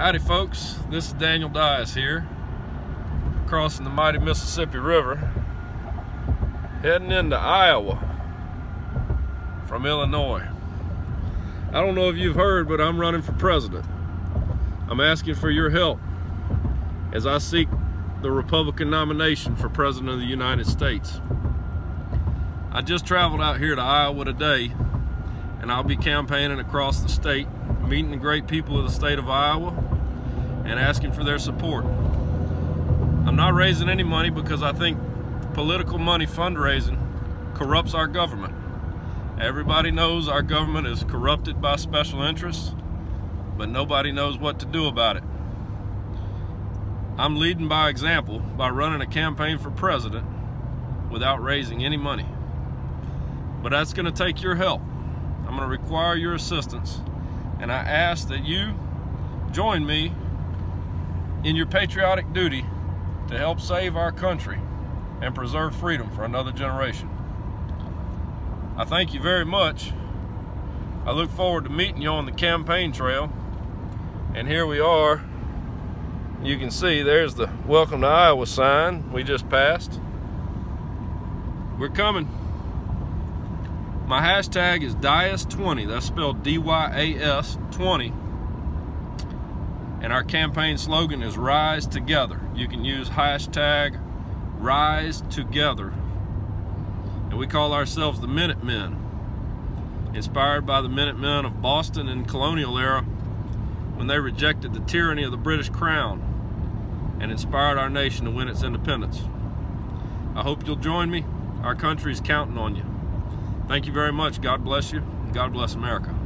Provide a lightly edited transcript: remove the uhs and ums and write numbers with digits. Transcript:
Howdy folks, this is Daniel Dyas here, crossing the mighty Mississippi River, heading into Iowa from Illinois. I don't know if you've heard, but I'm running for president. I'm asking for your help as I seek the Republican nomination for President of the United States. I just traveled out here to Iowa today, and I'll be campaigning across the state, meeting the great people of the state of Iowa and asking for their support. I'm not raising any money because I think political money fundraising corrupts our government. Everybody knows our government is corrupted by special interests, but nobody knows what to do about it. I'm leading by example by running a campaign for president without raising any money. But that's going to take your help. I'm going to require your assistance, and I ask that you join me in your patriotic duty to help save our country and preserve freedom for another generation. I thank you very much. I look forward to meeting you on the campaign trail. And here we are. You can see there's the Welcome to Iowa sign we just passed. We're coming. My hashtag is Dyas20, that's spelled D-Y-A-S 20. And our campaign slogan is Rise Together. You can use hashtag RiseTogether. And we call ourselves the Minutemen, inspired by the Minutemen of Boston in colonial era when they rejected the tyranny of the British Crown and inspired our nation to win its independence. I hope you'll join me. Our country's counting on you. Thank you very much. God bless you. God bless America.